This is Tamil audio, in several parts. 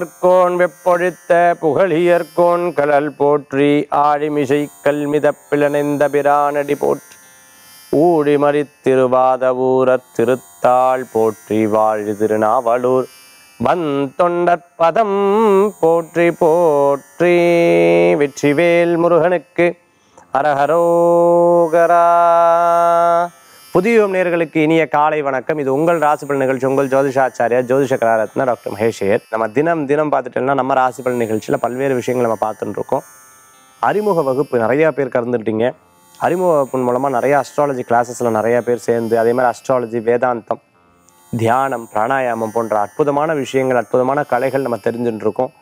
கலியர்கோன் வெப்பொழித்த புகழியர்கோன் கலல் போற்றி ஆழிமிசை கல்மித பிளனைந்த பிரானடி போற்றி ஊழிமறி திருவாதவூரத் திருத்தாள் போற்றி வாழி திருநாவலூர் வந்தொண்டற் பதம் போற்றி போற்றி. வெற்றிவேல் முருகனுக்கு அரஹரோகரா. புதியோம் நேயர்களுக்கு இனிய காலை வணக்கம். இது உங்கள் ராசி பலன் நிகழ்ச்சி. உங்கள் ஜோதிஷாச்சாரியா ஜோதிஷ கலாரத்னா டாக்டர் மகேஷ் ஐயர். நம்ம தினம் தினம் பார்த்துட்டோம்னா நம்ம ராசி பலன் நிகழ்ச்சியில் பல்வேறு விஷயங்கள் நம்ம பார்த்துட்டு இருக்கோம். அறிமுக வகுப்பு நிறையா பேர் கலந்துட்டீங்க. அறிமுக வகுப்பின் மூலமாக நிறையா அஸ்ட்ராலஜி கிளாஸஸில் நிறையா பேர் சேர்ந்து அதேமாதிரி அஸ்ட்ராலஜி, வேதாந்தம், தியானம், பிராணாயாமம் போன்ற அற்புதமான விஷயங்கள், அற்புதமான கலைகள் நம்ம தெரிஞ்சுட்டுருக்கோம்.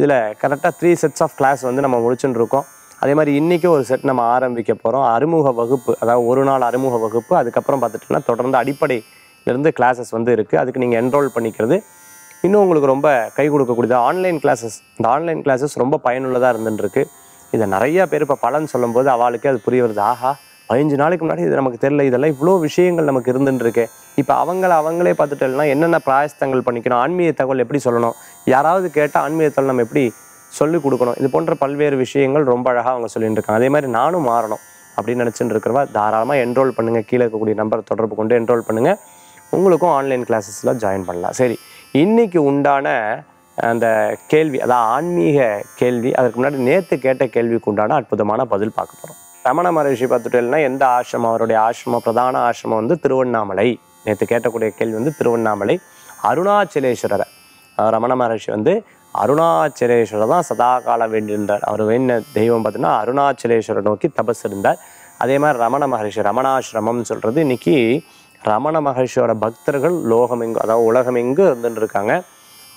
இதில் கரெக்டாக 3 sets ஆஃப் கிளாஸ் வந்து நம்ம முடிச்சுட்டுருக்கோம். அதே மாதிரி இன்றைக்கி ஒரு செட் நம்ம ஆரம்பிக்க போகிறோம். அறிமுக வகுப்பு, அதாவது 1 நாள் அறிமுக வகுப்பு. அதுக்கப்புறம் பார்த்துட்டோம்னா தொடர்ந்து அடிப்படையிலேருந்து கிளாஸஸ் வந்து இருக்குது. அதுக்கு நீங்கள் என்ரோல் பண்ணிக்கிறது இன்னும் உங்களுக்கு ரொம்ப கை கொடுக்கக்கூடியது. ஆன்லைன் கிளாஸஸ், இந்த ஆன்லைன் கிளாஸஸ் ரொம்ப பயனுள்ளதாக இருந்துட்டுருக்கு. இதை நிறையா பேர் இப்போ பலன் சொல்லும்போது அவளுக்கே அது புரிய வருது. ஆஹா, 15 நாளைக்கு முன்னாடி இது நமக்கு தெரியல, இதெல்லாம் இவ்வளோ விஷயங்கள் நமக்கு இருந்துட்டுருக்கு. இப்போ அவங்களே பார்த்துட்டோம்னா என்னென்ன பிராயஸ்தங்கள் பண்ணிக்கணும், ஆன்மீக தகவல் எப்படி சொல்லணும், யாராவது கேட்டால் ஆன்மீக தகவல் நம்ம எப்படி சொல்லிக் கொடுக்கணும், இது போன்ற பல்வேறு விஷயங்கள் ரொம்ப அழகாக அவங்க சொல்லிட்டு இருக்காங்க. அதே மாதிரி நானும் மாறணும் அப்படின்னு நினச்சிட்டு இருக்கிறவா தாராளமாக என்ரோல் பண்ணுங்கள். கீழே இருக்கக்கூடிய நம்பர் தொடர்பு கொண்டு என்ரோல் பண்ணுங்கள். உங்களுக்கும் ஆன்லைன் கிளாஸஸில் ஜாயின் பண்ணலாம். சரி, இன்றைக்கி உண்டான அந்த கேள்வி, அதாவது ஆன்மீக கேள்வி. அதுக்கு முன்னாடி நேற்று கேட்ட கேள்விக்கு உண்டான அற்புதமான பதில் பார்க்க போகிறோம். ரமண மகரிஷி பார்த்துட்டோம்னா எந்த ஆசிரமம், அவருடைய ஆசிரமம், பிரதான ஆசிரமம் வந்து திருவண்ணாமலை. நேற்று கேட்டக்கூடிய கேள்வி வந்து திருவண்ணாமலை அருணாச்சலேஸ்வரரை. ரமண மகரிஷி வந்து அருணாச்சலேஸ்வரர் தான் சதா காலம் வேண்டியிருந்தார். அவர் வேண்டிய தெய்வம் பார்த்தீங்கன்னா அருணாச்சலேஸ்வரை நோக்கி தபஸ் இருந்தார். அதே மாதிரி ரமண மகரிஷி, ரமணாசிரமம்னு சொல்கிறது. இன்றைக்கி ரமண மகரிஷியோட பக்தர்கள் லோகமெங்கு, அதாவது உலகமெங்கு இருந்துட்டுருக்காங்க.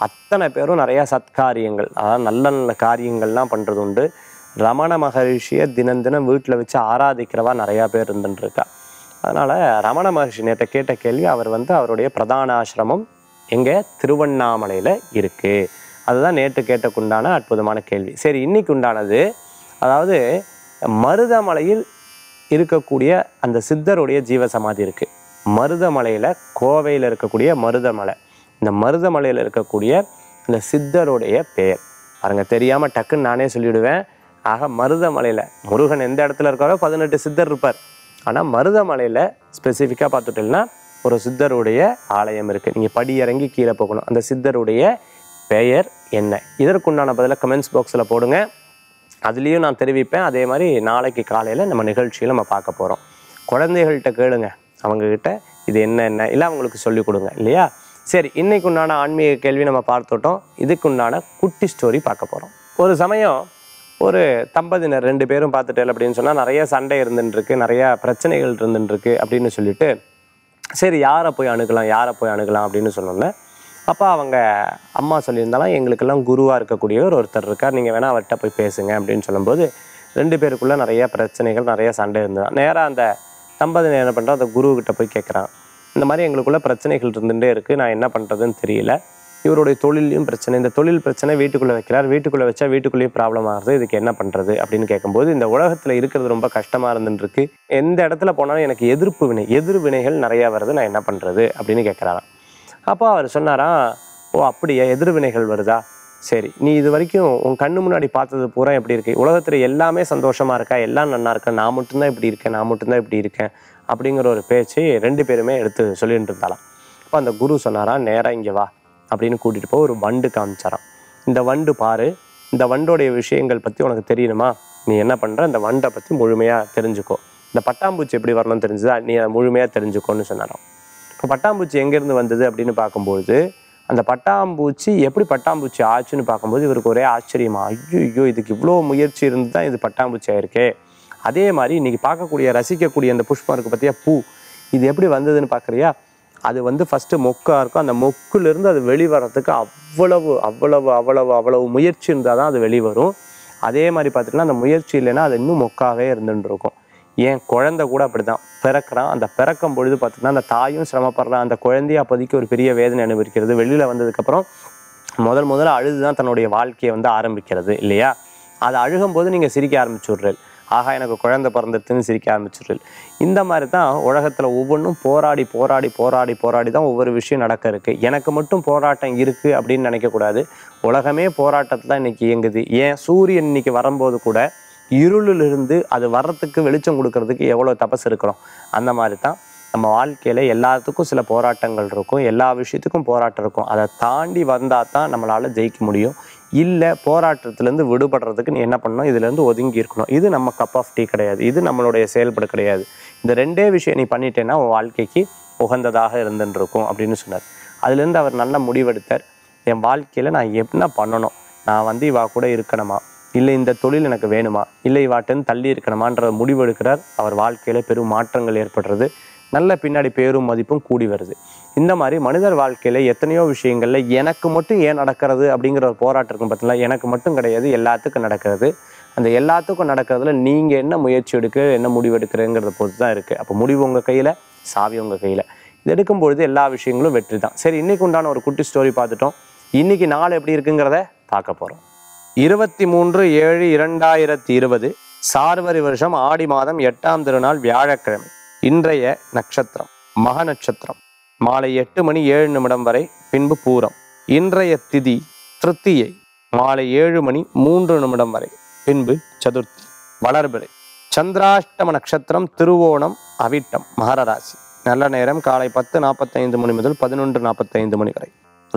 அத்தனை பேரும் நிறையா சத்காரியங்கள், அதாவது நல்ல நல்ல காரியங்கள்லாம் பண்ணுறது உண்டு. ரமண மகரிஷியை தினம் தினம் வீட்டில் வச்சு ஆராதிக்கிறவா நிறையா பேர் இருந்துட்டுருக்கா. அதனால் ரமண மகரிஷி நேற்றை கேட்ட கேள்வி, அவர் வந்து அவருடைய பிரதான ஆசிரமம் எங்கே, திருவண்ணாமலையில் இருக்குது. அதுதான் நேற்று கேட்டக்குண்டான அற்புதமான கேள்வி. சரி, இன்றைக்கு உண்டானது, அதாவது மருதமலையில் இருக்கக்கூடிய அந்த சித்தருடைய ஜீவசமாதி இருக்குது. மருதமலையில், கோவையில் இருக்கக்கூடிய மருதமலை, இந்த மருதமலையில் இருக்கக்கூடிய இந்த சித்தருடைய பெயர் பாருங்கள். தெரியாமல் டக்குன்னு நானே சொல்லிவிடுவேன். ஆக மருதமலையில் முருகன் எந்த இடத்துல இருக்காரோ 18 சித்தர் இருப்பார். ஆனால் மருதமலையில் ஸ்பெசிஃபிக்காக பார்த்துட்டோம்னா ஒரு சித்தருடைய ஆலயம் இருக்குது. நீங்கள் படி இறங்கி கீழே போகணும். அந்த சித்தருடைய பெயர் என்ன? இதற்குண்டான பதில் கமெண்ட்ஸ் பாக்ஸில் போடுங்க. அதுலேயும் நான் தெரிவிப்பேன். அதே மாதிரி நாளைக்கு காலையில் நம்ம நிகழ்ச்சியில் நம்ம பார்க்க போகிறோம். குழந்தைகள்கிட்ட கேளுங்க, அவங்கக்கிட்ட இது என்ன இல்லை அவங்களுக்கு சொல்லிக் கொடுங்க, இல்லையா? சரி, இன்றைக்கு உண்டான ஆன்மீக கேள்வி நம்ம பார்த்துட்டோம். இதுக்குண்டான குட்டி ஸ்டோரி பார்க்க போகிறோம். ஒரு சமயம் ஒரு தம்பதியினர் 2 பேரும் பார்த்துட்டேன் அப்படின்னு சொன்னால் நிறைய சண்டை இருந்துட்டுருக்கு, நிறையா பிரச்சனைகள் இருந்துட்டுருக்கு அப்படின்னு சொல்லிட்டு, சரி யாரை போய் அணுகலாம் அப்படின்னு சொன்னோன்னே அப்போ அவங்க அம்மா சொல்லியிருந்தாலும் எங்களுக்கெல்லாம் குருவாக இருக்கக்கூடியவர் ஒருத்தர் இருக்கார், நீங்கள் வேணால் அவர்கிட்ட போய் பேசுங்க அப்படின்னு சொல்லும்போது 2 பேருக்குள்ளே நிறையா பிரச்சனைகள், நிறையா சண்டை இருந்தது. நேராக அந்த தம்பதியினர் என்ன பண்ணுறோம், அந்த குருவுக்கிட்ட போய் கேட்குறான். இந்த மாதிரி எங்களுக்குள்ளே பிரச்சனைகள் இருந்துகிட்டே இருக்குது, நான் என்ன பண்ணுறதுன்னு தெரியல, இவருடைய தொழிலையும் பிரச்சனை, இந்த தொழில் பிரச்சனை, வீட்டுக்குள்ளே வைக்கிறார், வீட்டுக்குள்ளே வச்சா வீட்டுக்குள்ளேயும் ப்ராப்ளம் ஆகுது, இதுக்கு என்ன பண்ணுறது அப்படின்னு கேட்கும்போது, இந்த உலகத்தில் இருக்கிறது ரொம்ப கஷ்டமாக இருந்துருக்கு, எந்த இடத்துல போனாலும் எனக்கு எதிர்வினைகள் நிறையா வருது, நான் என்ன பண்ணுறது அப்படின்னு கேட்குறாராம். அப்போ அவர் சொன்னாராம், ஓ அப்படியா, எதிர்வினைகள் வருதா, சரி நீ இது வரைக்கும் உன் கண்ணு முன்னாடி பார்த்தது பூரா எப்படி இருக்குது, உலகத்தில் எல்லாமே சந்தோஷமாக இருக்கா, எல்லாம் நல்லா இருக்கா, நான் மட்டும்தான் இப்படி இருக்கேன் அப்படிங்கிற ஒரு பேச்சு 2 பேருமே எடுத்து சொல்லிட்டு இருந்தாலாம். அப்போ அந்த குரு சொன்னாராம், நேராக இங்கே வா அப்படின்னு கூட்டிகிட்டு போய் ஒரு வண்டு காமிச்சாராம். இந்த வண்டு பாரு, இந்த வண்டோடைய விஷயங்கள் பற்றி உனக்கு தெரியணுமா, நீ என்ன பண்ணுற, இந்த வண்டை பற்றி முழுமையாக தெரிஞ்சுக்கோ, இந்த பட்டாம்பூச்சி எப்படி வரணும்னு தெரிஞ்சுதா, நீ அதை முழுமையாக தெரிஞ்சுக்கோன்னு சொன்னாராம். இப்போ பட்டாம்பூச்சி எங்கேருந்து வந்தது அப்படின்னு பார்க்கும்போது, அந்த பட்டாம்பூச்சி எப்படி பட்டாம்பூச்சி ஆச்சுன்னு பார்க்கும்போது இவருக்கு ஒரே ஆச்சரியமா, ஐயோ இதுக்கு இவ்வளோ முயற்சி இருந்து தான் இது பட்டாம்பூச்சி ஆயிருக்கே. அதே மாதிரி இன்றைக்கி பார்க்கக்கூடிய ரசிக்கக்கூடிய அந்த புஷ்பம் இருக்குது பார்த்தியா, பூ, இது எப்படி வந்ததுன்னு பார்க்குறியா, அது வந்து ஃபஸ்ட்டு மொக்காக இருக்கும், அந்த மொக்குலேருந்து அது வெளிவரத்துக்கு அவ்வளவு முயற்சி இருந்தால் தான் அது வெளிவரும். அதே மாதிரி பார்த்துட்டோன்னா அந்த முயற்சி இல்லைன்னா அது இன்னும் மொக்காகவே இருந்துட்டு இருக்கும். ஏன் குழந்தை கூட அப்படி தான் பிறக்கிறான். அந்த பிறக்கும் பொழுது பார்த்திங்கன்னா அந்த தாயும் சிரமப்படுறான், அந்த குழந்தைய அப்போதைக்கு ஒரு பெரிய வேதனை அனுபவிக்கிறது. வெளியில் வந்ததுக்கப்புறம் முதல்ல அழுது தான் தன்னுடைய வாழ்க்கையை வந்து ஆரம்பிக்கிறது, இல்லையா? அது அழுகும்போது நீங்கள் சிரிக்க ஆரம்பிச்சு விட்றீர்கள். ஆகா எனக்கு குழந்தை பிறந்துருதுன்னு சிரிக்க ஆரம்பிச்சிடுது. இந்த மாதிரி தான் உலகத்தில் ஒவ்வொன்றும் போராடி போராடி போராடி போராடி தான் ஒவ்வொரு விஷயம் நடக்க இருக்குது. எனக்கு மட்டும் போராட்டம் இருக்குது அப்படின்னு நினைக்கக்கூடாது. உலகமே போராட்டத்தில் தான் இன்றைக்கி இயங்குது. ஏன் சூரியன் இன்றைக்கி வரும்போது கூட இருளிலிருந்து அது வர்றதுக்கு வெளிச்சம் கொடுக்கறதுக்கு எவ்வளோ தபசு இருக்கிறோம். அந்த மாதிரி தான் நம்ம வாழ்க்கையில் எல்லாத்துக்கும் சில போராட்டங்கள் இருக்கும், எல்லா விஷயத்துக்கும் போராட்டம் இருக்கும். அதை தாண்டி வந்தால் தான் நம்மளால் ஜெயிக்க முடியும். இல்லை போராட்டத்துலேருந்து விடுபடுறதுக்கு நீ என்ன பண்ணணும், இதுலேருந்து ஒதுங்கி இருக்கணும். இது நம்ம கப் ஆஃப் டீ கிடையாது, இது நம்மளுடைய செயல்பாடு கிடையாது. இந்த ரெண்டே விஷயம் நீ பண்ணிட்டேன்னா உன் வாழ்க்கைக்கு உகந்ததாக இருந்துருக்கும் அப்படின்னு சொன்னார். அதுலேருந்து அவர் நல்ல முடிவெடுத்தார். என் வாழ்க்கையில் நான் என்ன பண்ணணும், நான் இவா கூட இருக்கணுமா, இல்லை இந்த தொழில் எனக்கு வேணுமா, இல்லை இவாட்டேன்னு தள்ளி இருக்கணுமான்ற முடிவு எடுக்கிறார். அவர் வாழ்க்கையில் பெரும் மாற்றங்கள் ஏற்படுறது, நல்ல பின்னாடி பேரும் மதிப்பும் கூடி வருது. இந்த மாதிரி மனிதர் வாழ்க்கையில் எத்தனையோ விஷயங்களில் எனக்கு மட்டும் ஏன் நடக்கிறது அப்படிங்கிற ஒரு போராட்டம் இருக்கும் பார்த்தீங்களா. எனக்கு மட்டும் கிடையாது, எல்லாத்துக்கும் நடக்கிறது. அந்த எல்லாத்துக்கும் நடக்கிறதுல நீங்கள் என்ன முயற்சி எடுக்கிற, என்ன முடிவு எடுக்கிறங்கிறத பொறுத்து தான் இருக்குது. அப்போ முடிவு உங்கள் கையில், சாவி உங்கள் கையில். இது எடுக்கும்பொழுது எல்லா விஷயங்களும் வெற்றி தான். சரி, இன்றைக்கு உண்டான ஒரு குட்டி ஸ்டோரி பார்த்துட்டோம். இன்றைக்கி நாள் எப்படி இருக்குங்கிறத பார்க்க போகிறோம். 23/7/2020 சார்வரி வருஷம் ஆடி மாதம் 8ஆம் திருநாள் வியாழக்கிழமை. இன்றைய நட்சத்திரம் மக நட்சத்திரம், மாலை 8:07 வரை, பின்பு பூரம். இன்றைய திதி திருத்தியை, மாலை 7:03 வரை, பின்பு சதுர்த்தி. வளர்பிறை சந்திராஷ்டம நட்சத்திரம், திருவோணம் அவிட்டம், மகரராசி. நல்ல நேரம் காலை 10:45 முதல் 11:45 வரை.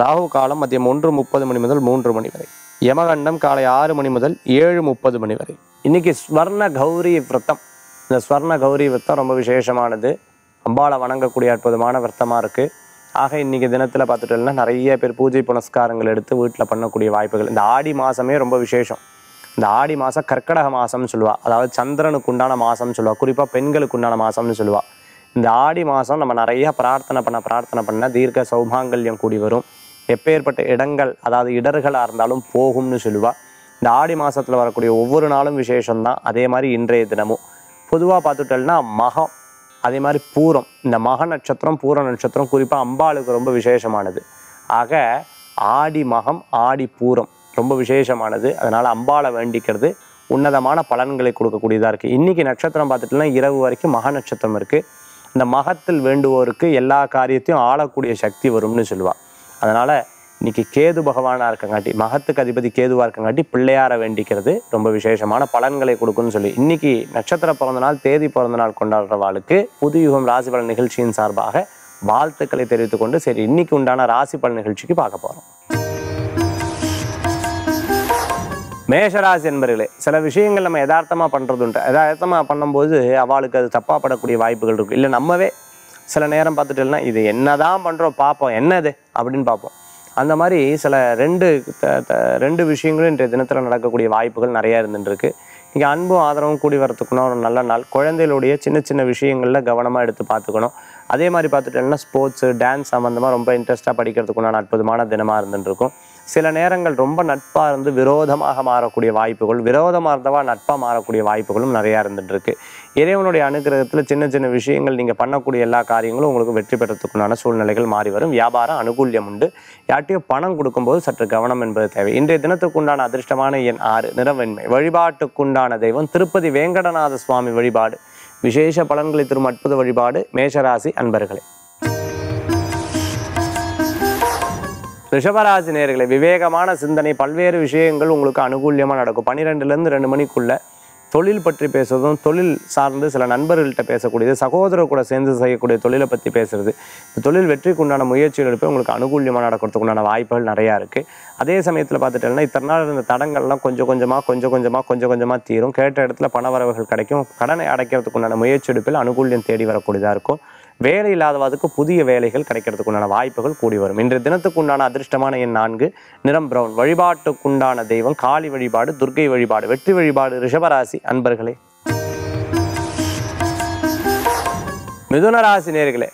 ராகு காலம் மதியம் 1:30 முதல் 3 வரை. யமகண்டம் காலை 6 முதல் 7:30 வரை. இன்றைக்கி ஸ்வர்ண கௌரி விரதம். இந்த ஸ்வர்ண கௌரி விரதம் ரொம்ப விசேஷமானது, அம்பாளை வணங்கக்கூடிய அற்புதமான விரதமாக இருக்குது. ஆக இன்றைக்கி தினத்தில் பார்த்துட்டோம்னா நிறைய பேர் பூஜை புனஸ்காரங்கள் எடுத்து வீட்டில் பண்ணக்கூடிய வாய்ப்புகள். இந்த ஆடி மாதமே ரொம்ப விசேஷம். இந்த ஆடி மாதம் கர்க்கடக மாதம்னு சொல்லுவாள், அதாவது சந்திரனுக்கு உண்டான மாதம்னு சொல்லுவாள், குறிப்பாக பெண்களுக்கு உண்டான மாதம்னு சொல்லுவாள். இந்த ஆடி மாதம் நம்ம நிறையா பிரார்த்தனை பண்ண தீர்க்க சௌபாங்கல்யம் கூடி வரும். எப்பேற்பட்ட இடங்கள், அதாவது இடர்களாக இருந்தாலும் போகும்னு சொல்லுவாள். இந்த ஆடி மாதத்தில் வரக்கூடிய ஒவ்வொரு நாளும் விசேஷம்தான். அதே மாதிரி இன்றைய தினமும் பொதுவாக பார்த்துட்டோம்னா மகம், அதே மாதிரி பூரம். இந்த மக நட்சத்திரம் பூர நட்சத்திரம் குறிப்பாக அம்பாளுக்கு ரொம்ப விசேஷமானது. ஆக ஆடி மகம் ஆடி பூரம் ரொம்ப விசேஷமானது. அதனால் அம்பாளை வேண்டிக்கிறது உன்னதமான பலன்களை கொடுக்கக்கூடியதாக இருக்குது. இன்றைக்கி நட்சத்திரம் பார்த்துட்டோம்னா இரவு வரைக்கும் மக நட்சத்திரம் இருக்குது. இந்த மகத்தில் வேண்டுவோருக்கு எல்லா காரியத்தையும் ஆளக்கூடிய சக்தி வரும்னு சொல்லுவாள். அதனால் இன்றைக்கி கேது பகவானாக இருக்கங்காட்டி, மகத்துக்கு அதிபதி கேதுவாக இருக்கங்காட்டி பிள்ளையாரை வேண்டிக்கிறது ரொம்ப விசேஷமான பலன்களை கொடுக்குன்னு சொல்லி, இன்றைக்கி நட்சத்திர பிறந்தநாள் தேதி பிறந்தநாள் கொண்டாடுறவாளுக்கு புதுயுகம் ராசி பலன் நிகழ்ச்சியின் சார்பாக வாழ்த்துக்களை தெரிவித்துக்கொண்டு சரி இன்றைக்கி உண்டான ராசி பலன் நிகழ்ச்சிக்கு பார்க்க போகிறோம். மேஷராசி என்பர்களே, சில விஷயங்கள் நம்ம யதார்த்தமாக பண்ணுறது உண்டு. யதார்த்தமாக பண்ணும்போது அவளுக்கு அது தப்பாக படக்கூடிய வாய்ப்புகள் இருக்குது. இல்லை நம்மவே சில நேரம் பார்த்துட்டோம்னா இது என்ன தான் பண்ணுறோம் பார்ப்போம், என்னது அப்படின்னு பார்ப்போம். அந்த மாதிரி சில ரெண்டு விஷயங்களும் இன்றைய தினத்தில் நடக்கக்கூடிய வாய்ப்புகள் நிறையா இருந்துருக்கு. இங்கே அன்பும் ஆதரவும் கூடி வரத்துக்குன்னா ஒரு நல்ல நாள். குழந்தைகளுடைய சின்ன சின்ன விஷயங்களில் கவனமாக எடுத்து பார்த்துக்கணும். அதே மாதிரி பார்த்துட்டோம்னா ஸ்போர்ட்ஸு டான்ஸ் சம்மந்தமாக ரொம்ப இன்ட்ரெஸ்ட்டாக படிக்கிறதுக்குண்டான அற்புதமான தினமாக இருந்துருக்கும். சில நேரங்கள் ரொம்ப நட்பாக இருந்து விரோதமாக மாறக்கூடிய வாய்ப்புகள், விரோதமாக இருந்தவா நட்பாக மாறக்கூடிய வாய்ப்புகளும் நிறையா இருந்துகிட்ருக்கு. இறைவனுடைய அனுகிரகத்தில் சின்ன சின்ன விஷயங்கள் நீங்கள் பண்ணக்கூடிய எல்லா காரியங்களும் உங்களுக்கு வெற்றி பெறத்துக்குண்டான சூழ்நிலைகள் மாறி வரும். வியாபாரம் அனுகூல்யம் உண்டு. யார்ட்டையும் பணம் கொடுக்கும்போது சற்று கவனம் என்பது தேவை. இன்றைய தினத்துக்குண்டான அதிர்ஷ்டமான எண் 6, நிறவெண்மை. வழிபாட்டுக்குண்டான தெய்வம் திருப்பதி வேங்கடநாத சுவாமி வழிபாடு. விசேஷ பலன்களை தரும் அற்புத வழிபாடு மேஷராசி அன்பர்களே. ரிஷபராசி நேயர்களே, விவேகமான சிந்தனை, பல்வேறு விஷயங்கள் உங்களுக்கு அனுகூல்யமாக நடக்கும். 12லேருந்து 2 மணிக்குள்ளே தொழில் பற்றி பேசுவதும், தொழில் சார்ந்து சில நண்பர்கள்ட்ட பேசக்கூடியது, சகோதரர் கூட சேர்ந்து செய்யக்கூடிய தொழிலை பற்றி பேசுகிறது, இந்த தொழில் வெற்றிக்கு உண்டான முயற்சிகள் எடுப்போம். உங்களுக்கு அனுகூல்யமாக நடக்கிறதுக்கு உண்டான வாய்ப்புகள் நிறையா இருக்குது. அதே சமயத்தில் பார்த்துட்டோம்னா இத்தனை நாள் இருந்த தடங்கள்லாம் கொஞ்சம் கொஞ்சமாக தீரும். கேட்ட இடத்துல பண வரவுகள் கிடைக்கும். கடனை அடைக்கிறதுக்கு உண்டான முயற்சி எடுப்பில் அனுகூல்யம் தேடி வரக்கூடியதாக இருக்கும். வேலை இல்லாதவாதுக்கு புதிய வேலைகள் கிடைக்கிறதுக்குண்டான வாய்ப்புகள் கூடி வரும். இன்றைய தினத்துக்குண்டான அதிர்ஷ்டமான எண் 4, நிறம் பிரவுன். வழிபாட்டுக்குண்டான தெய்வம் காளி வழிபாடு, துர்க்கை வழிபாடு, வெற்றி வழிபாடு ரிஷபராசி அன்பர்களே. மிதுனராசி நேயர்களே,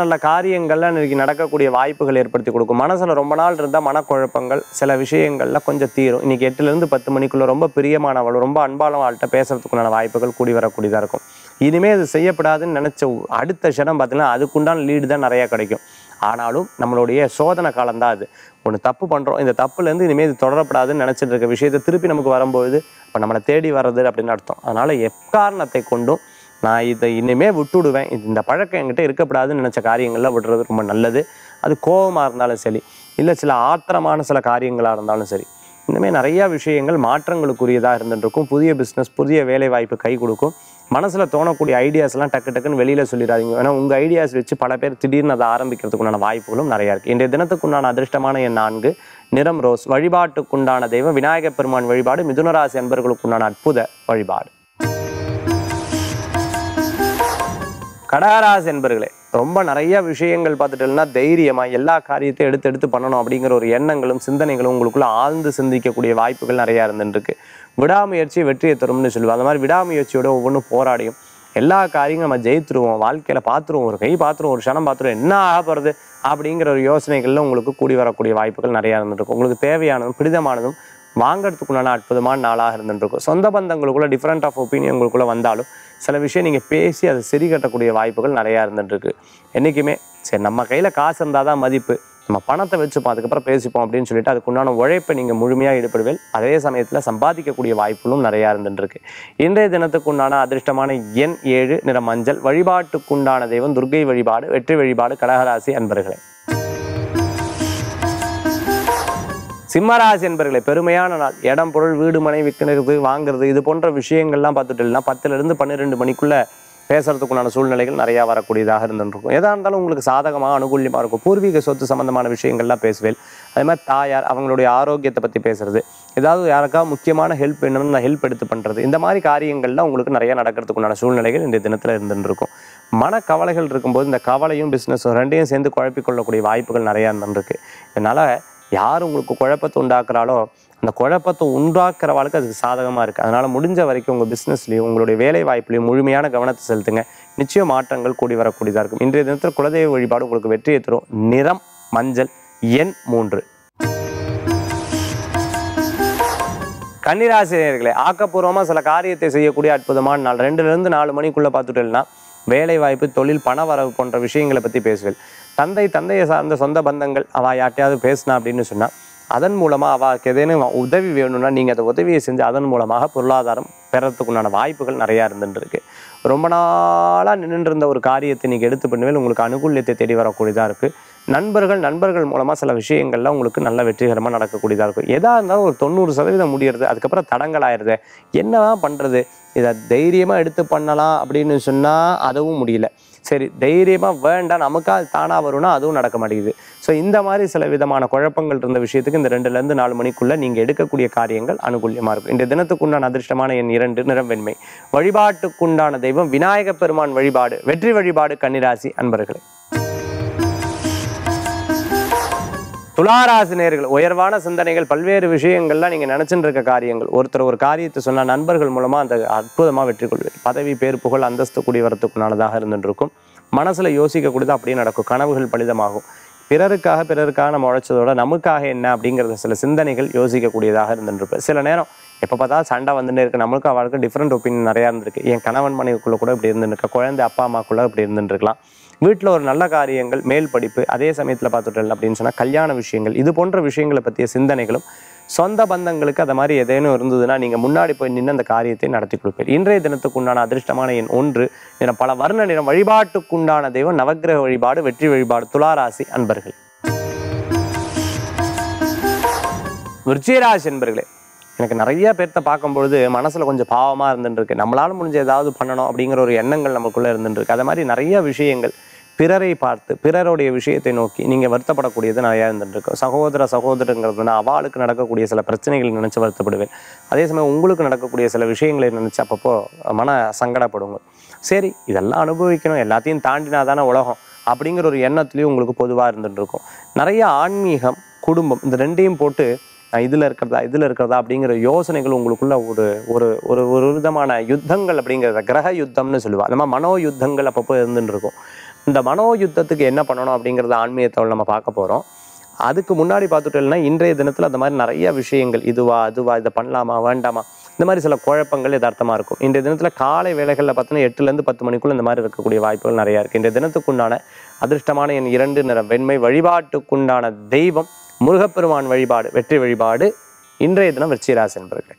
நல்ல காரியங்கள்லாம் இன்றைக்கி நடக்கக்கூடிய வாய்ப்புகள் ஏற்படுத்தி கொடுக்கும். மனசில் ரொம்ப நாள் இருந்தால் மனக்குழப்பங்கள் சில விஷயங்கள்லாம் கொஞ்சம் தீரும். இன்றைக்கி 8லேருந்து 10 மணிக்குள்ளே ரொம்ப பிரியமானவள், ரொம்ப அன்பானவாள்கிட்ட பேசுகிறதுக்குண்டான வாய்ப்புகள் கூடி வரக்கூடியதாக இருக்கும். இனிமேல் அது செய்யப்படாதுன்னு நினச்ச அடுத்த க்ஷணம் பார்த்திங்கன்னா அதுக்குண்டான லீடு தான் நிறையா கிடைக்கும். ஆனாலும் நம்மளுடைய சோதனை காலம்தான் அது. ஒன்று தப்பு பண்ணுறோம், இந்த தப்புலேருந்து இனிமேல் இது தொடரப்படாதுன்னு நினச்சிட்டு இருக்க விஷயத்தை திருப்பி நமக்கு வரும்போது அப்போ நம்மளை தேடி வர்றது அப்படின்னு அர்த்தம். அதனால் எக்காரணத்தை கொண்டும் நான் இதை இனிமேல் விட்டுடுவேன், இந்த பழக்கம் என்கிட்ட இருக்கப்படாதுன்னு நினச்ச காரியங்கள்லாம் விடுறது ரொம்ப நல்லது. அது கோபமாக இருந்தாலும் சரி, இல்லை சில ஆத்திரமான சில காரியங்களாக இருந்தாலும் சரி, இனிமேல் நிறையா விஷயங்கள் மாற்றங்களுக்குரியதாக இருந்துகிட்ருக்கும். புதிய பிஸ்னஸ், புதிய வேலை வாய்ப்பு கை கொடுக்கும். மனசில் தோணக்கூடிய ஐடியாஸ்லாம் டக்கு டக்குன்னு வெளியில் சொல்லிடாதீங்க. ஏன்னா உங்கள் ஐடியாஸ் வச்சு பல பேர் திடீர்னு அதை ஆரம்பிக்கிறதுக்குண்டான வாய்ப்புகளும் நிறையா இருக்குது. இன்றைய தினத்துக்குண்டான அதிர்ஷ்டமான எண் 4, நிறம் ரோஸ். வழிபாட்டுக்குண்டான தெய்வம் விநாயகப் பெருமான் வழிபாடு. மிதுனராசி அன்பர்களுக்குண்டான அற்புத வழிபாடு. கடகராசி என்பர்களே, ரொம்ப நிறைய விஷயங்கள் பார்த்துட்டோம்னா தைரியமாக எல்லா காரியத்தையும் எடுத்து பண்ணணும் அப்படிங்கிற ஒரு எண்ணங்களும் சிந்தனைகளும் உங்களுக்குள்ளே ஆழ்ந்து சிந்திக்கக்கூடிய வாய்ப்புகள் நிறையா இருந்துருக்கு. விடாமுயற்சி வெற்றியை தரும்னு சொல்லுவோம். அந்த மாதிரி விடாமுயற்சியோட ஒவ்வொன்றும் போராடியும் எல்லா காரியங்களும் நம்ம ஜெயித்துருவோம், வாழ்க்கையில் பார்த்துருவோம், ஒரு கை பார்த்துருவோம், ஒரு க்ஷணம் பார்த்துருவோம், என்ன ஆகப்படுறது அப்படிங்கிற ஒரு யோசனைகளில் உங்களுக்கு கூடி வரக்கூடிய வாய்ப்புகள் நிறையா இருந்துருக்கும். உங்களுக்கு தேவையானதும் பிடிதமானதும் வாங்கிறதுக்குள்ளான அற்புதமான நாளாக இருந்துருக்கும். சொந்த பந்தங்களுக்குள்ளே டிஃப்ரெண்ட் ஆஃப் ஒப்பீனியன் உங்களுக்குள்ளே வந்தாலும் சில விஷயம் நீங்கள் பேசி அதை சரி கட்டக்கூடிய வாய்ப்புகள் நிறையா இருந்துகிட்ருக்கு. என்றைக்குமே சரி நம்ம கையில் காசு இருந்தால் தான் மதிப்பு, நம்ம பணத்தை வச்சுப்போம், அதுக்கப்புறம் பேசிப்போம் அப்படின்னு சொல்லிட்டு அதுக்குண்டான உழைப்பை நீங்கள் முழுமையாக ஈடுபடுவேன். அதே சமயத்தில் சம்பாதிக்கக்கூடிய வாய்ப்புகளும் நிறையா இருந்துகிட்ருக்கு. இன்றைய தினத்துக்குண்டான அதிர்ஷ்டமான எண் 7, நிறம் மஞ்சள். வழிபாட்டுக்குண்டான தெய்வம் துர்கை வழிபாடு. வெற்றி வழிபாடு. கடகராசி அன்பர்களே. சிம்மராசி என்பர்களே, பெருமையான நாள். இடம், பொருள், வீடு, மனை விற்கிறது, வாங்குறது, இது போன்ற விஷயங்கள்லாம் பார்த்துட்டோம்னா 10லேருந்து 12 மணிக்குள்ளே பேசுகிறதுக்குண்டான சூழ்நிலைகள் நிறையா வரக்கூடியதாக இருந்துருக்கும். எதாக இருந்தாலும் உங்களுக்கு சாதகமாக அனுகூலியமாக இருக்கும். பூர்வீக சொத்து சம்மந்தமான விஷயங்கள்லாம் பேசுவேன். அதே மாதிரி தாயார் அவங்களுடைய ஆரோக்கியத்தை பற்றி பேசுகிறது, ஏதாவது யாருக்காக முக்கியமான ஹெல்ப் வேணும்னு நான் ஹெல்ப் எடுத்து பண்ணுறது, இந்த மாதிரி காரியங்கள்லாம் உங்களுக்கு நிறையா நடக்கிறதுக்குண்டான சூழ்நிலைகள் இன்றைய தினத்தில் இருந்துருக்கும். மனக்கவலைகள் இருக்கும்போது இந்த கவலையும் பிஸ்னஸும் ரெண்டையும் சேர்ந்து குழப்பிக்கொள்ளக்கூடிய வாய்ப்புகள் நிறையா இருந்துருக்கு. இதனால் யார் உங்களுக்கு குழப்பத்தை உண்டாக்குறாலோ அந்த குழப்பத்தை உண்டாக்குறவாளுக்கு அதுக்கு சாதகமாக இருக்குது. அதனால் முடிஞ்ச வரைக்கும் உங்கள் பிஸ்னஸ்லேயும் உங்களுடைய வேலை வாய்ப்புலையும் முழுமையான கவனத்தை செலுத்துங்க. நிச்சய மாற்றங்கள் கூடி வரக்கூடியதாக இருக்கும். இன்றைய தினத்தில் குலதெய்வ வழிபாடு உங்களுக்கு வெற்றியை தரும். நிறம் மஞ்சள், எண் 3. கன்னிராசினியர்களே, ஆக்கப்பூர்வமாக சில காரியத்தை செய்யக்கூடிய அற்புதமான நாள். 2லேருந்து 4 மணிக்குள்ளே பார்த்துட்டோம்னா வேலை வாய்ப்பு, தொழில், பண வரவு போன்ற விஷயங்களை பற்றி பேசுவேன். தந்தையை சார்ந்த சொந்த பந்தங்கள் அவள் யார்ட்டையாவது பேசினா அப்படின்னு சொன்னால் அதன் மூலமாக அவளுக்கு ஏதேனும் உதவி வேணும்னா நீங்கள் அந்த உதவியை செஞ்சு அதன் மூலமாக பொருளாதாரம் பெறத்துக்குண்டான வாய்ப்புகள் நிறையா இருந்துருக்கு. ரொம்ப நாளாக நின்றுருந்த ஒரு காரியத்தை நீங்கள் எடுத்து பண்ணுவேன். உங்களுக்கு அனுகூலியத்தை தேடி வரக்கூடியதாக இருக்குது. நண்பர்கள் மூலமாக சில விஷயங்கள்லாம் உங்களுக்கு நல்ல வெற்றிகரமாக நடக்கக்கூடியதாக இருக்கும். எதாக இருந்தாலும் ஒரு 90% முடியறது, அதுக்கப்புறம் தடங்களாயிருது, என்னவா பண்ணுறது, இதை தைரியமாக எடுத்து பண்ணலாம் அப்படின்னு சொன்னால் அதுவும் முடியல. சரி தைரியமாக வேண்டாம், நமக்கா தானாக வரும்னா அதுவும் நடக்க மாட்டேங்குது. ஸோ இந்த மாதிரி சில விதமான குழப்பங்கள் இருந்த விஷயத்துக்கு இந்த 2லேருந்து 4 மணிக்குள்ளே நீங்கள் எடுக்கக்கூடிய காரியங்கள் அனுகூலியமாக இருக்கும். இந்த தினத்துக்குண்டான அதிர்ஷ்டமான எண் 2, நிறம் வெண்மை. வழிபாட்டுக்குண்டான தெய்வம் விநாயகப் பெருமான் வழிபாடு. வெற்றி வழிபாடு. கன்னிராசி அன்பர்களே. துளாராசினியர்கள், உயர்வான சிந்தனைகள், பல்வேறு விஷயங்கள்லாம் நீங்கள் நினச்சிட்டு இருக்க காரியங்கள், ஒருத்தர் ஒரு காரியத்தை சொன்னால் நண்பர்கள் மூலமாக அந்த அற்புதமாக வெற்றி கொள்வேன். பதவி, பேர், புகழ், அந்தஸ்து கூடி வரத்துக்குண்டானதாக இருந்துருக்கும். மனசில் யோசிக்கக்கூடியது அப்படியே நடக்கும். கனவுகள் பலிதமாகும். பிறருக்காக நம்ம உழைச்சதோட நமக்காக என்ன அப்படிங்கிறத சில சிந்தனைகள் யோசிக்கக்கூடியதாக இருந்துருப்பேன். சில நேரம் எப்போ பார்த்தா சண்டை வந்துட்டே இருக்குது. நம்மளுக்கு அவளுக்கு டிஃப்ரெண்ட் ஒப்பீனியன் நிறையா இருந்திருக்கு. என் கணவன் மனைவிக்குள்ளே கூட இப்படி இருந்துருக்கா, குழந்தை அப்பா அம்மாக்குள்ளே இப்படி இருந்துருக்கலாம். வீட்டில் ஒரு நல்ல காரியங்கள், மேல் படிப்பு, அதே சமயத்தில் பார்த்துட்டோம் அப்படின்னு சொன்னால் கல்யாண விஷயங்கள், இது போன்ற விஷயங்களை பற்றிய சிந்தனைகளும் சொந்த பந்தங்களுக்கு அது மாதிரி ஏதேனும் இருந்ததுன்னா நீங்கள் முன்னாடி போய் நின்று அந்த காரியத்தை நடத்தி கொடுப்பேன். இன்றைய தினத்துக்குண்டான அதிர்ஷ்டமான எண் 1, நிறம் பல வர்ண நிறம். வழிபாட்டுக்குண்டான தெய்வம் நவக்கிரக வழிபாடு. வெற்றி வழிபாடு. துளாராசி அன்பர்கள். விருச்சிகராசி அன்பர்களே, எனக்கு நிறைய பேர்த்த பார்க்கும்பொழுது மனசில் கொஞ்சம் பாவமாக இருந்துருக்கு. நம்மளால் முடிஞ்ச ஏதாவது பண்ணணும் அப்படிங்கிற ஒரு எண்ணங்கள் நமக்குள்ளே இருந்துருக்கு. அது மாதிரி நிறைய விஷயங்கள் பிறரை பார்த்து பிறருடைய விஷயத்தை நோக்கி நீங்கள் வருத்தப்படக்கூடியது நிறையா இருந்துருக்கு. சகோதரங்கிறதுனா அவளுக்கு நடக்கக்கூடிய சில பிரச்சனைகளை நினச்சி வருத்தப்படுவேன். அதே சமயம் உங்களுக்கு நடக்கக்கூடிய சில விஷயங்களை நினச்சி அப்பப்போ மன சங்கடப்படுங்க. சரி இதெல்லாம் அனுபவிக்கணும், எல்லாத்தையும் தாண்டினா தானே உலகம் அப்படிங்கிற ஒரு எண்ணத்துலேயும் உங்களுக்கு பொதுவாக இருந்துகிட்ருக்கும். நிறைய ஆன்மீகம், குடும்பம், இந்த ரெண்டையும் போட்டு நான் இதில் இருக்கிறதா அப்படிங்கிற யோசனைகள் உங்களுக்குள்ள ஒரு விதமான யுத்தங்கள் அப்படிங்கிறத கிரக யுத்தம்னு சொல்லுவாள். அந்த மாதிரி மனோ யுத்தங்கள் அப்பப்போ இருந்துட்டு இருக்கும். இந்த மனோ யுத்தத்துக்கு என்ன பண்ணணும் அப்படிங்கிறத ஆன்மீகத்தை நம்ம பார்க்க போகிறோம். அதுக்கு முன்னாடி பார்த்துட்டோம்னா இன்றைய தினத்தில் அந்த மாதிரி நிறைய விஷயங்கள் இதுவா இதை பண்ணலாமா வேண்டாமா, இந்த மாதிரி சில குழப்பங்கள் யதார்த்தமாக இருக்கும். இன்றைய தினத்தில் காலை வேலைகளில் பார்த்தோன்னா 8லேருந்து 10 மணிக்குள்ளே இந்த மாதிரி இருக்கக்கூடிய வாய்ப்புகள் நிறையா இருக்குது. இன்றைய தினத்துக்குண்டான அதிர்ஷ்டமான என் 2, நிறம் வெண்மை. வழிபாட்டுக்குண்டான தெய்வம் முருகப்பெருமான் வழிபாடு. வெற்றி வழிபாடு. இன்றைய தினம் விருச்சிகராசி என்பவர்களே.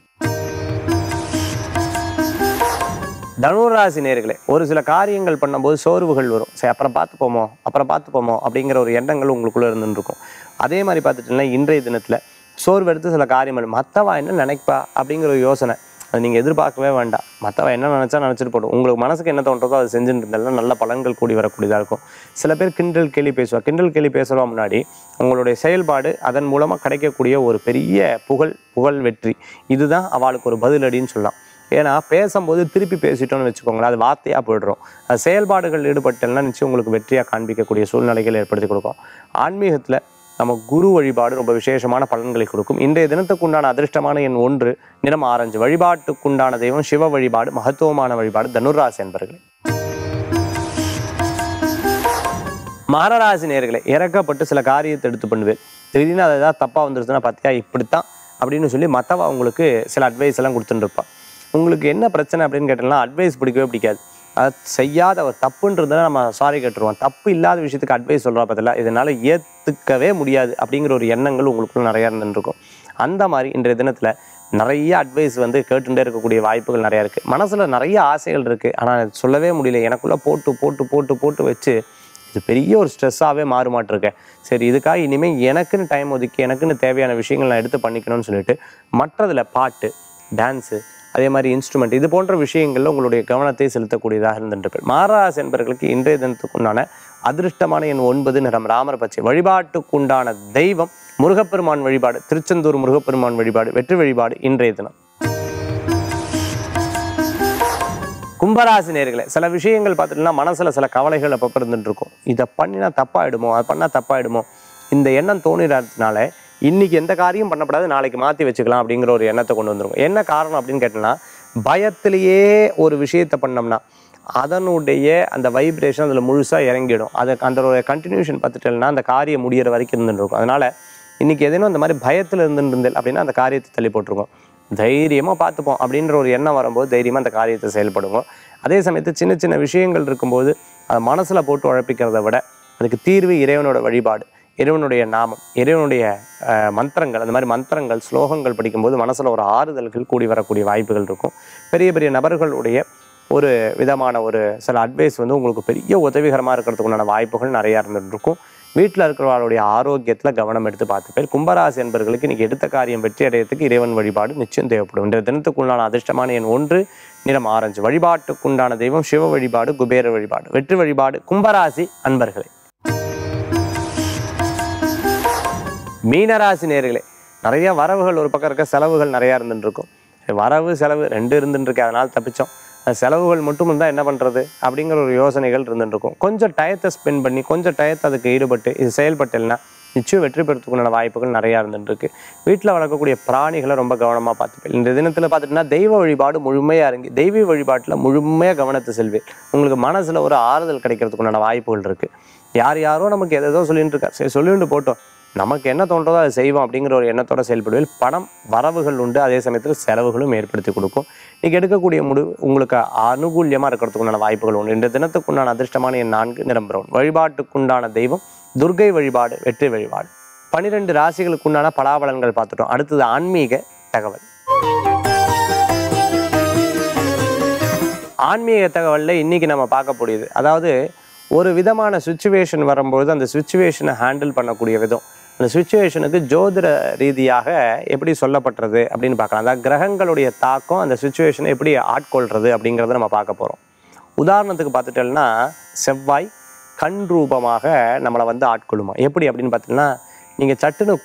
தனுராசி நேயர்களே, ஒரு சில காரியங்கள் பண்ணும்போது சோர்வுகள் வரும். சரி அப்புறம் பார்த்துப்போமோ அப்படிங்கிற ஒரு எண்ணங்கள் உங்களுக்குள்ளே இருந்துருக்கும். அதே மாதிரி பார்த்துட்டீங்கன்னா இன்றைய தினத்தில் சோர்வு எடுத்து சில காரியங்கள் மற்றவா என்ன நினைப்பா அப்படிங்கிற ஒரு யோசனை, அது நீங்கள் எதிர்பார்க்கவே வேண்டாம். மற்றவ என்ன நினச்சா நினச்சிட்டு போடும். உங்களுக்கு மனசுக்கு என்ன தோன்றதோ அதை செஞ்சுட்டு இருந்தாலும் நல்ல பலன்கள் கூடி வரக்கூடியதாக இருக்கும். சில பேர் கிண்டல் கேலி பேசுவா முன்னாடி உங்களுடைய செயல்பாடு அதன் மூலமாக கிடைக்கக்கூடிய ஒரு பெரிய புகழ் வெற்றி, இதுதான் அவளுக்கு ஒரு பதிலடின்னு சொல்லலாம். ஏன்னா பேசும்போது திருப்பி பேசிட்டோன்னு வச்சுக்கோங்களேன், அது வார்த்தையாக போய்டுறோம். அது செயல்பாடுகள் ஈடுபட்டெல்லாம் நிச்சயம் உங்களுக்கு வெற்றியாக காண்பிக்கக்கூடிய சூழ்நிலைகள் ஏற்படுத்தி கொடுக்கும். ஆன்மீகத்தில் நம்ம குரு வழிபாடு ரொம்ப விசேஷமான பலன்களை கொடுக்கும். இன்றைய தினத்துக்குண்டான அதிர்ஷ்டமான எண் 1, நிறம் ஆரஞ்சு. வழிபாட்டுக்குண்டான தெய்வம் சிவ வழிபாடு, மகத்துவமான வழிபாடு தனுராசி என்பர்களே. மகராசி நேர்களே, இறக்கப்பட்டு சில காரியத்தை எடுத்து பண்ணுவேன். திடீர்னு அதை ஏதாவது தப்பாக வந்துருச்சுன்னா பார்த்தியா இப்படித்தான் அப்படின்னு சொல்லி மற்றவா உங்களுக்கு சில அட்வைஸ் எல்லாம் கொடுத்துட்டுருப்பான். உங்களுக்கு என்ன பிரச்சனை அப்படின்னு கேட்டோம்னா அட்வைஸ் பிடிக்கவே பிடிக்காது. அது செய்யாத ஒரு தப்புன்றதுனா நம்ம சாரி கேட்டுருவோம். தப்பு இல்லாத விஷயத்துக்கு அட்வைஸ் சொல்கிறா பார்த்தல, இதனால் ஏற்றுக்கவே முடியாது அப்படிங்கிற ஒரு எண்ணங்கள் உங்களுக்குள்ள நிறையா இருந்துருக்கும். அந்த மாதிரி இன்றைய தினத்தில் நிறைய அட்வைஸ் கேட்டுகிட்டே இருக்கக்கூடிய வாய்ப்புகள் நிறையா இருக்குது. மனசில் நிறைய ஆசைகள் இருக்குது, ஆனால் சொல்லவே முடியல. எனக்குள்ளே போட்டு வச்சு இது பெரிய ஒரு ஸ்ட்ரெஸ்ஸாகவே மாறுமாட்டிருக்கேன். சரி இதுக்காக இனிமேல் எனக்குன்னு டைம் ஒதுக்கி எனக்குன்னு தேவையான விஷயங்கள் நான் எடுத்து பண்ணிக்கணும்னு சொல்லிட்டு மற்றதில் பாட்டு, டான்ஸு, அதே மாதிரி இன்ஸ்ட்ருமெண்ட், இது போன்ற விஷயங்களில் உங்களுடைய கவனத்தை செலுத்தக்கூடியதாக இருந்திருப்பேன். மகராசி என்பர்களுக்கு இன்றைய தினத்துக்குண்டான அதிர்ஷ்டமான எண் 9, நிறம் ராமர் பச்சை. வழிபாட்டுக்குண்டான தெய்வம் முருகப்பெருமான் வழிபாடு, திருச்செந்தூர் முருகப்பெருமான் வழிபாடு வெற்றி வழிபாடு இன்றைய தினம். கும்பராசி நேர்களே, சில விஷயங்கள் பார்த்துட்டோம்னா மனசில் சில கவலைகள் அப்பப்போ இருந்துகிட்ருக்கும். இதை பண்ணினா தப்பாகிடுமோ, அதை பண்ணால் தப்பாகிடுமோ, இந்த எண்ணம் தோணுறதுனால இன்றைக்கி எந்த காரியம் பண்ணப்படாது, நாளைக்கு மாற்றி வச்சுக்கலாம் அப்படிங்கிற ஒரு எண்ணத்தை கொண்டு வந்துருக்கும். என்ன காரணம் அப்படின்னு கேட்டோம்னா, பயத்திலேயே ஒரு விஷயத்தை பண்ணோம்னா அதனுடைய அந்த வைப்ரேஷன் அதில் முழுசாக இறங்கிடும். அது அந்த கண்டினியூஷன் பார்த்துட்டோம்னா அந்த காரியம் முடிகிற வரைக்கும் இருந்துருக்கும். அதனால் இன்றைக்கி எதேனும் அந்த மாதிரி பயத்தில் இருந்துருந்தேன் அப்படின்னா அந்த காரியத்தை தள்ளி போட்டிருக்கோம். தைரியமாக பார்த்துப்போம் அப்படின்ற ஒரு எண்ணம் வரும்போது தைரியமாக அந்த காரியத்தை செயல்படுங்க. அதே சமயத்தில் சின்ன சின்ன விஷயங்கள் இருக்கும்போது அதை மனசில் போட்டு உழப்பிக்கிறத விட அதுக்கு தீர்வு இறைவனோட வழிபாடு, இறைவனுடைய நாமம், இறைவனுடைய மந்திரங்கள், அந்த மாதிரி மந்திரங்கள் ஸ்லோகங்கள் படிக்கும்போது மனசில் ஒரு ஆறுதல்கள் கூடி வரக்கூடிய வாய்ப்புகள் இருக்கும். பெரிய பெரிய நபர்களுடைய ஒரு விதமான ஒரு சில அட்வைஸ் உங்களுக்கு பெரிய உதவிகரமாக இருக்கிறதுக்குண்டான வாய்ப்புகள் நிறையா இருந்துகிட்ருக்கும். வீட்டில் இருக்கிறவர்களுடைய ஆரோக்கியத்தில் கவனம் எடுத்து பார்த்துப்பேன். கும்பராசி என்பர்களுக்கு இன்றைக்கி எடுத்த காரியம் வெற்றி அடையத்துக்கு இறைவன் வழிபாடு நிச்சயம் தேவைப்படும். இன்றைய தினத்துக்குண்டான அதிர்ஷ்டமான எண் 1, நிறம் ஆரஞ்சு. வழிபாட்டுக்குண்டான தெய்வம் சிவ வழிபாடு, குபேர வழிபாடு வெற்றி வழிபாடு கும்பராசி அன்பர்களே. மீனராசி நேர்களே, நிறையா வரவுகள் ஒரு பக்கம் இருக்க, செலவுகள் நிறையா இருந்துகிட்ருக்கும். வரவு செலவு ரெண்டு இருந்துகிட்ருக்கு, அதனால் தப்பித்தோம். செலவுகள் மட்டும் இருந்தால் என்ன பண்ணுறது அப்படிங்கிற ஒரு யோசனைகள் இருந்துகிட்ருக்கும். கொஞ்சம் டயத்தை ஸ்பெண்ட் பண்ணி கொஞ்சம் டயத்தை அதுக்கு ஈடுபட்டு இது செயல்பட்டேன்னா நிச்சயம் வெற்றி பெறத்துக்குண்டான வாய்ப்புகள் நிறையா இருந்துகிட்ருக்கு. வீட்டில் வளர்க்கக்கூடிய பிராணிகளை ரொம்ப கவனமாக பார்த்துப்பேன். இந்த தினத்தில் பார்த்துட்டுனா தெய்வ வழிபாடு முழுமையாக இறங்கி தெய்வ வழிபாட்டில் முழுமையாக கவனத்தை செல்வேன். உங்களுக்கு மனசில் ஒரு ஆறுதல் கிடைக்கிறதுக்குண்டான வாய்ப்புகள் இருக்குது. யாரோ நமக்கு எதோ சொல்லிகிட்டு இருக்கா, சரி சொல்லிட்டு போட்டோம், நமக்கு என்ன தோன்றதோ அதை செய்வோம் அப்படிங்கிற ஒரு எண்ணத்தோடு செயல்படுவேன். பணம் வரவுகள் உண்டு, அதே சமயத்தில் செலவுகளும் ஏற்படுத்தி கொடுக்கும். இன்றைக்கி எடுக்கக்கூடிய முடிவு உங்களுக்கு அனுகூலியமாக இருக்கிறதுக்குண்டான வாய்ப்புகள் உண்டு. இந்த தினத்துக்குண்டான அதிர்ஷ்டமான என் 4, நிறம் பிரவுன். வழிபாட்டுக்குண்டான தெய்வம் துர்கை வழிபாடு வெற்றி வழிபாடு. 12 ராசிகளுக்குண்டான பலாபலன்கள் பார்த்துட்டோம். அடுத்தது ஆன்மீக தகவல். ஆன்மீக தகவலில் இன்றைக்கி நம்ம பார்க்கக்கூடியது, அதாவது ஒரு விதமான சுச்சுவேஷன் வரும்பொழுது அந்த சுச்சுவேஷனை ஹேண்டில் பண்ணக்கூடிய விதம், அந்த சுச்சுவேஷனுக்கு ஜோதிட ரீதியாக எப்படி சொல்லப்படுறது அப்படின்னு பார்க்கலாம். அதாவது கிரகங்களுடைய தாக்கம் அந்த சுச்சுவேஷனை எப்படி ஆட்கொள்கிறது அப்படிங்கிறத நம்ம பார்க்க போகிறோம். உதாரணத்துக்கு பார்த்துட்டோம்னா செவ்வாய் கண் ரூபமாக நம்மளை ஆட்கொள்ளுமா, எப்படி அப்படின்னு பார்த்தீங்கன்னா, நீங்கள் சட்டுன்னு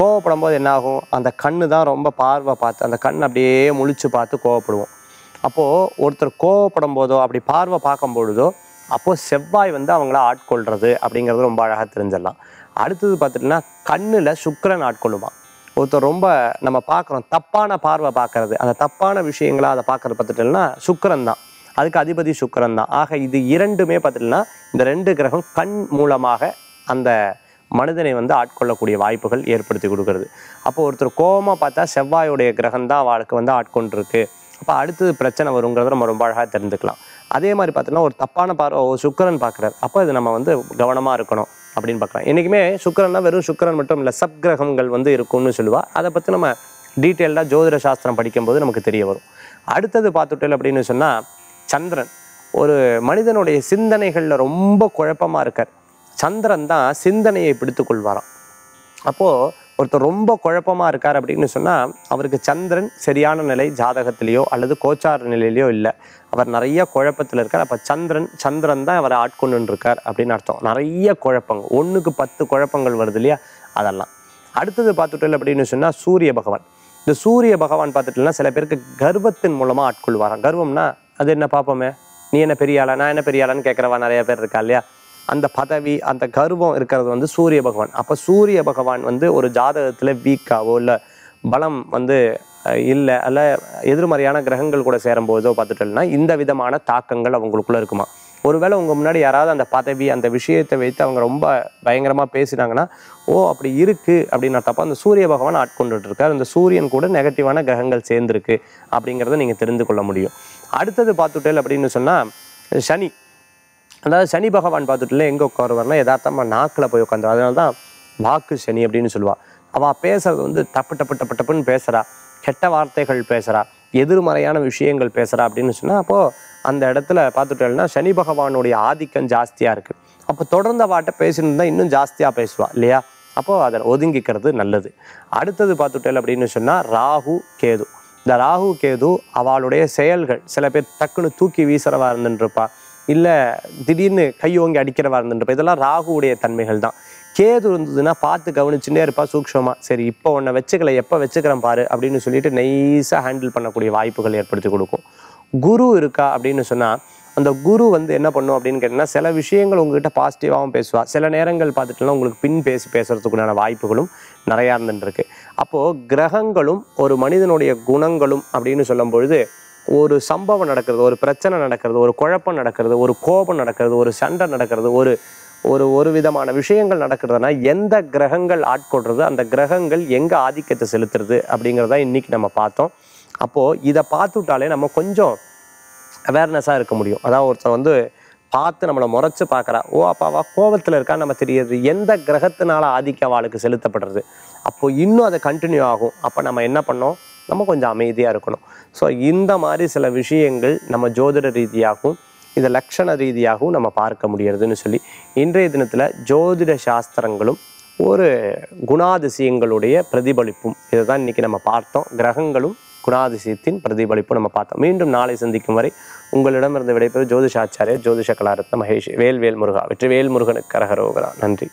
கோவப்படும் போது என்னாகும், அந்த கண்ணு தான் ரொம்ப பார்வை பார்த்து அந்த கண் அப்படியே முழிச்சு பார்த்து கோவப்படுவோம். அப்போது ஒருத்தர் கோவப்படும் போதோ அப்படி பார்வை பார்க்கும் பொழுதோ அப்போது செவ்வாய் அவங்கள ஆட்கொள்கிறது அப்படிங்கிறது ரொம்ப அழகாக தெரிஞ்சிடலாம். அடுத்தது பார்த்துட்டோம்னா கண்ணில் சுக்கிரன் ஆட்கொள்ளுமா. ஒருத்தர் ரொம்ப நம்ம பார்க்குறோம் தப்பான பார்வை பார்க்கறது, அந்த தப்பான விஷயங்களா அதை பார்க்குறது பார்த்துட்டோம்னா சுக்கிரன் தான், அதுக்கு அதிபதி சுக்கிரன் தான். ஆக இது இரண்டுமே பார்த்துட்டோம்னா இந்த 2 கிரகம் கண் மூலமாக அந்த மனிதனை ஆட்கொள்ளக்கூடிய வாய்ப்புகள் ஏற்படுத்தி கொடுக்கறது. அப்போ ஒருத்தர் கோபமாக பார்த்தா செவ்வாயுடைய கிரகம் தான் வாழ்க்கை ஆட்கொண்டிருக்கு. அப்போ அடுத்தது பிரச்சனை வருங்கிறத நம்ம ரொம்ப அழகாக தெரிஞ்சுக்கலாம். அதே மாதிரி பார்த்தீங்கன்னா ஒரு தப்பான பார்வை சுக்கிரன் பார்க்குறாரு, அப்போ இது நம்ம கவனமாக இருக்கணும் அப்படின்னு பார்க்கலாம். என்றைக்குமே சுக்கிரன்னா வெறும் சுக்கிரன் மட்டும் இல்லை, சப்கிரகங்கள் இருக்கும்னு சொல்லுவாள். அதை பற்றி நம்ம டீடைலா ஜோதிட சாஸ்திரம் படிக்கும்போது நமக்கு தெரிய வரும். அடுத்து பாத்துட்டேல் அப்படினு சொன்னா சந்திரன் ஒரு மனிதனுடைய சிந்தனைகள்ல ரொம்ப குழப்பமா இருக்கார். சந்திரன் தான் சிந்தனையை பிடித்துக்கொள்வாராம். அப்போ ஒருத்தர் ரொம்ப குழப்பமா இருக்கார் அப்படினு சொன்னா அவருக்கு சந்திரன் சரியான நிலை ஜாதகத்திலேயோ அல்லது கோச்சார நிலையிலோ இல்லை, அவர் நிறைய குழப்பத்தில் இருக்கார். அப்போ சந்திரன் தான் அவரை ஆட்கொண்டு இருக்கார் அப்படின்னு அர்த்தம். நிறைய குழப்பங்கள், 1க்கு 10 குழப்பங்கள் வருது இல்லையா, அதெல்லாம். அடுத்தது பார்த்துட்டோம் அப்படின்னு சொன்னா சூரிய பகவான். இந்த சூரிய பகவான் பார்த்துட்டோம்னா சில பேருக்கு கர்வத்தின் மூலமா ஆட்கொள்வாராம். கர்வம்னா அது என்ன பார்ப்போமே, நீ என்ன பெரிய ஆளா, நான் என்ன பெரிய ஆளான்னு கேட்கறவா நிறைய பேர் இருக்கா இல்லையா, அந்த பதவி அந்த கர்வம் இருக்கிறது வந்து சூரிய பகவான். அப்போ சூரிய பகவான் வந்து ஒரு ஜாதகத்தில் வீக்காவோ இல்லை பலம் வந்து இல்லை அல்ல எதிர்மறையான கிரகங்கள் கூட சேரும்போதோ பார்த்துட்டோம்னா இந்த விதமான தாக்கங்கள் அவங்களுக்குள்ள இருக்குமா. ஒருவேளை உங்கள் முன்னாடி யாராவது அந்த பதவி அந்த விஷயத்தை வைத்து அவங்க ரொம்ப பயங்கரமாக பேசினாங்கன்னா ஓ அப்படி இருக்குது அப்படின்னா தப்பா அந்த சூரிய பகவான் ஆட்கொண்டுட்டு இருக்கார். அந்த சூரியன் கூட நெகட்டிவான கிரகங்கள் சேர்ந்துருக்கு அப்படிங்கிறத நீங்கள் தெரிந்து கொள்ள முடியும். அடுத்தது பார்த்துட்டேல் அப்படின்னு சொன்னால் சனி. அதாவது சனி பகவான் பார்த்துட்டுல எங்கே உட்காருவார்னா யதார்த்தமாக நாக்கில் போய் உட்காந்து, அதனால தான் வாக்கு சனி அப்படின்னு சொல்லுவாள். அவள் பேசுறது வந்து டப்பு டப்பு டப்பு டப்புன்னு பேசுகிறா, கெட்ட வார்த்தைகள் பேசுகிறா, எதிர்மறையான விஷயங்கள் பேசுகிறா அப்படின்னு சொன்னால் அப்போது அந்த இடத்துல பார்த்துட்டோம்னா சனி பகவானுடைய ஆதிக்கம் ஜாஸ்தியாக இருக்குது. அப்போ தொடர்ந்த வாட்டை பேசினிருந்தால் இன்னும் ஜாஸ்தியாக பேசுவாள் இல்லையா, அப்போது அதை ஒதுங்கிக்கிறது நல்லது. அடுத்தது பார்த்துட்டோம் அப்படின்னு சொன்னால் ராகு கேது. இந்த ராகு கேது அவளுடைய செயல்கள், சில பேர் டக்குன்னு தூக்கி வீசுகிறவா இருந்துருப்பா, இல்லை திடீர்னு கையோங்கி அடிக்கிறவா இருந்துருப்பா, இதெல்லாம் ராகுவுடைய தன்மைகள் தான். கேது இருந்ததுன்னா பார்த்து கவனிச்சுட்டே இருப்பா சூக்ஷமா, சரி இப்போ உன்னை வச்சுக்கல எப்போ வச்சுக்கிறேன் பாரு அப்படின்னு சொல்லிட்டு நைஸாக ஹேண்டில் பண்ணக்கூடிய வாய்ப்புகள் ஏற்படுத்தி கொடுக்கும். குரு இருக்கா அப்படின்னு சொன்னால் அந்த குரு வந்து என்ன பண்ணும் அப்படின்னு கேட்டிங்கன்னா சில விஷயங்கள் உங்ககிட்ட பாசிட்டிவாகவும் பேசுவாள், சில நேரங்கள் பார்த்துட்டோம்னா உங்களுக்கு பின் பேசுறதுக்குண்டான வாய்ப்புகளும் நிறையா இருந்துருக்கு. அப்போது கிரகங்களும் ஒரு மனிதனுடைய குணங்களும் அப்படின்னு சொல்லும் பொழுது ஒரு சம்பவம் நடக்கிறது, ஒரு பிரச்சனை நடக்கிறது, ஒரு குழப்பம் நடக்கிறது, ஒரு கோபம் நடக்கிறது, ஒரு சண்டை நடக்கிறது, ஒரு ஒரு ஒரு விதமான விஷயங்கள் நடக்கிறதுனா எந்த கிரகங்கள் ஆட்கொள்றது, அந்த கிரகங்கள் எங்கே ஆதிக்கத்தை செலுத்துறது அப்படிங்கிறத இன்றைக்கி நம்ம பார்த்தோம். அப்போது இதை பார்த்துட்டாலே நம்ம கொஞ்சம் அவேர்னஸாக இருக்க முடியும். அதான் ஒருத்தர் வந்து பார்த்து நம்மளை முறைச்சி பார்க்குறா, ஓ அப்பாவா கோபத்தில் இருக்கா நம்ம தெரியாது, எந்த கிரகத்தினால ஆதிக்க வாளுக்கு செலுத்தப்படுறது, அப்போது இன்னும் அதை கண்டினியூ ஆகும். அப்போ நம்ம என்ன பண்ணோம், நம்ம கொஞ்சம் அமைதியாக இருக்கணும். ஸோ இந்த மாதிரி சில விஷயங்கள் நம்ம ஜோதிட ரீதியாகவும் இதை லக்ஷண ரீதியாகவும் நம்ம பார்க்க முடியறதுன்னு சொல்லி இன்றைய தினத்தில் ஜோதிட சாஸ்திரங்களும் ஒரு குணாதிசயங்களுடைய பிரதிபலிப்பும் இதை தான் இன்றைக்கி நம்ம பார்த்தோம். கிரகங்களும் குணாதிசயத்தின் பிரதிபலிப்பும் நம்ம பார்த்தோம். மீண்டும் நாளை சந்திக்கும் வரை உங்களிடமிருந்து விடைபெறும் ஜோதிஷாச்சாரியர் ஜோதிஷ கலாரத்ன மகேஷ். வேல்வேல் முருகா, வெற்றி வேல் முருகனுக்கு கரகரோகரா. நன்றி.